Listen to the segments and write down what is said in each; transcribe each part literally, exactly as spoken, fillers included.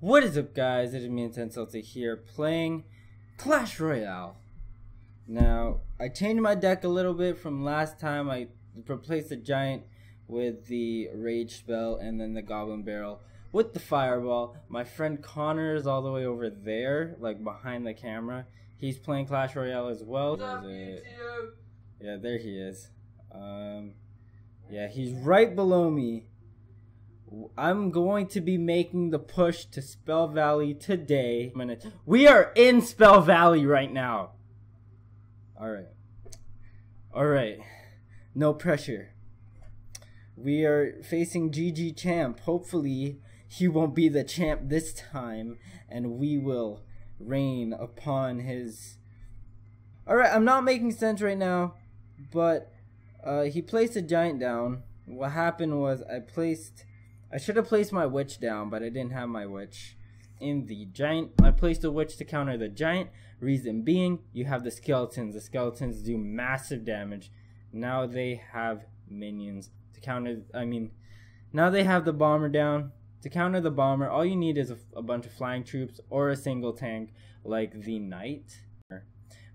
What is up, guys? It is me, IntenseDelta, here playing Clash Royale. Now, I changed my deck a little bit from last time. I replaced the Giant with the Rage Spell and then the Goblin Barrel with the Fireball. My friend Connor is all the way over there, like behind the camera. He's playing Clash Royale as well. What's up, YouTube? Yeah, there he is. Um, yeah, he's right below me. I'm going to be making the push to Spell Valley today. I'm gonna, we are in Spell Valley right now. Alright. Alright. No pressure. We are facing G G Champ. Hopefully, he won't be the champ this time, and we will reign upon his... Alright, I'm not making sense right now, but uh, he placed a Giant down. What happened was I placed... I should have placed my Witch down, but I didn't have my Witch in the Giant. I placed the Witch to counter the Giant. Reason being, you have the Skeletons. The Skeletons do massive damage. Now they have minions to counter. I mean, now they have the Bomber down. To counter the Bomber, all you need is a, a bunch of flying troops or a single tank like the Knight.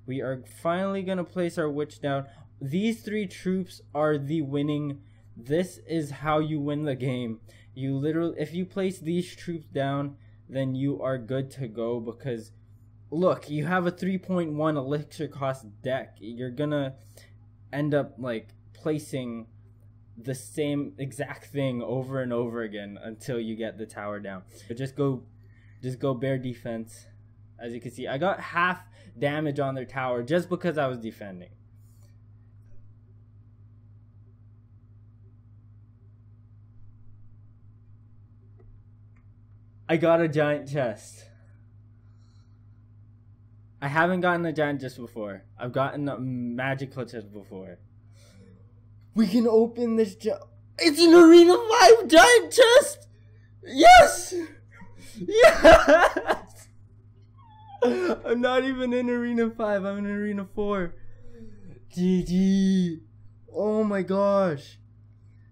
We are finally going to place our Witch down. These three troops are the winning. This is how you win the game. You literally, if you place these troops down, then you are good to go, because look, you have a three point one elixir cost deck. You're gonna end up like placing the same exact thing over and over again until you get the tower down. But just go just go bare defense. As you can see, I got half damage on their tower just because I was defending. I got a Giant chest. I haven't gotten a Giant chest before. I've gotten a magical chest before. We can open this chest. It's an Arena five Giant chest! Yes! Yes! I'm not even in Arena five, I'm in Arena four. G G! Oh my gosh.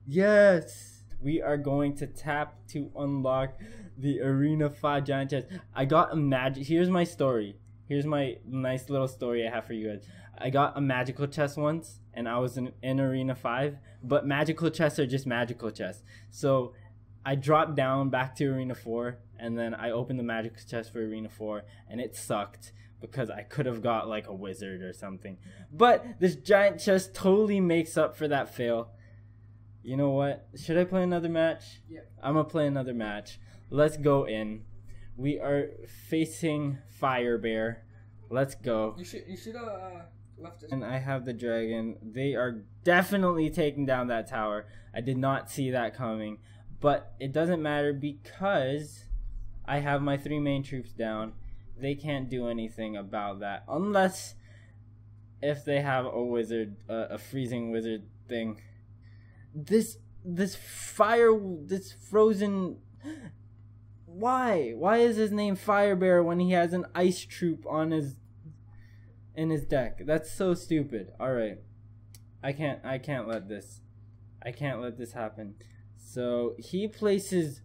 Yes! We are going to tap to unlock the Arena five Giant chest. I got a magic. Here's my story. Here's my nice little story I have for you guys. I got a magical chest once, and I was in, in Arena five. But magical chests are just magical chests. So I dropped down back to Arena four, and then I opened the magical chest for Arena four, and it sucked because I could have got like a wizard or something. But this Giant chest totally makes up for that fail. You know what? Should I play another match? Yeah. I'm going to play another match. Let's go in. We are facing Fire Bear. Let's go. You should you should have uh, left it. And I have the dragon. They are definitely taking down that tower. I did not see that coming. But it doesn't matter because I have my three main troops down. They can't do anything about that. Unless if they have a wizard, uh, a freezing wizard thing. This, this fire, this frozen, why? Why is his name Fire Bear when he has an ice troop on his, in his deck? That's so stupid. Alright. I can't, I can't let this, I can't let this happen. So, he places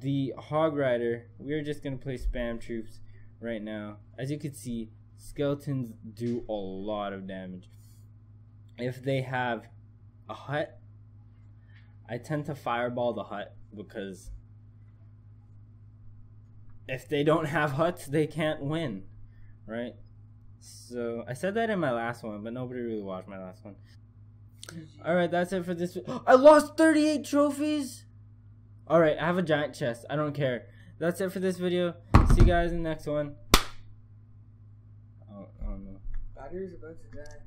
the Hog Rider. We're just gonna play spam troops right now. As you can see, skeletons do a lot of damage. If they have a hut, I tend to fireball the hut, because if they don't have huts, they can't win, right? So I said that in my last one, but nobody really watched my last one. Alright, that's it for this week. I lost thirty-eight trophies! Alright, I have a Giant chest. I don't care. That's it for this video. See you guys in the next one. Oh, I don't know. Battery's about to die.